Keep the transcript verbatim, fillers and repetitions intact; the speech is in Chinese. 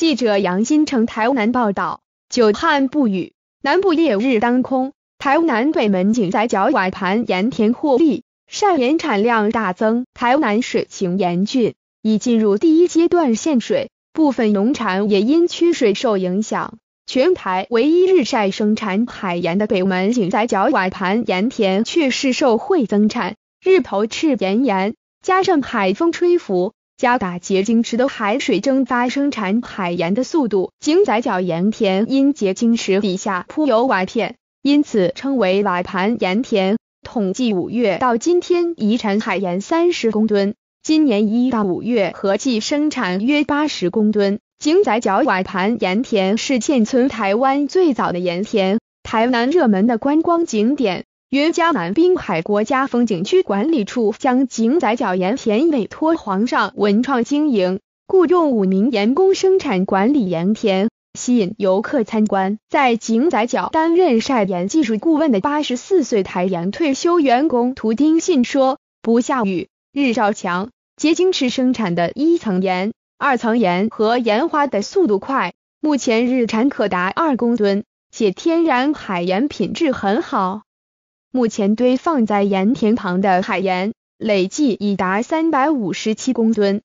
记者杨新成台南报道，久旱不雨，南部烈日当空，台南北门井窄角瓦盘盐田获利，晒盐产量大增。台南水情严峻，已进入第一阶段限水，部分农产也因缺水受影响。全台唯一日晒生产海盐的北门井窄角瓦盘盐田却是受惠增产，日头赤炎炎，加上海风吹拂。加大结晶池的海水蒸发生产海盐的速度，井窄角盐田因结晶池底下铺有瓦片，因此称为瓦盘盐田。统计五月到今天移产海盐三十公吨，今年一到五月合计生产约八十公吨。井窄角瓦盘盐田是现存台湾最早的盐田，台南热门的观光景点。云嘉南滨海国家风景区管理处将井窄角盐田委托皇上文创经营，雇用五名盐工生产管理盐田，吸引游客参观。在井窄角担任晒盐技术顾问的八十四岁台盐退休员工涂丁信说：“不下雨，日照强，结晶池生产的一层盐、二层盐和盐花的速度快，目前日产可达二公吨，且天然海盐品质很好。”目前堆放在盐田旁的海盐累计已达三百五十七公吨，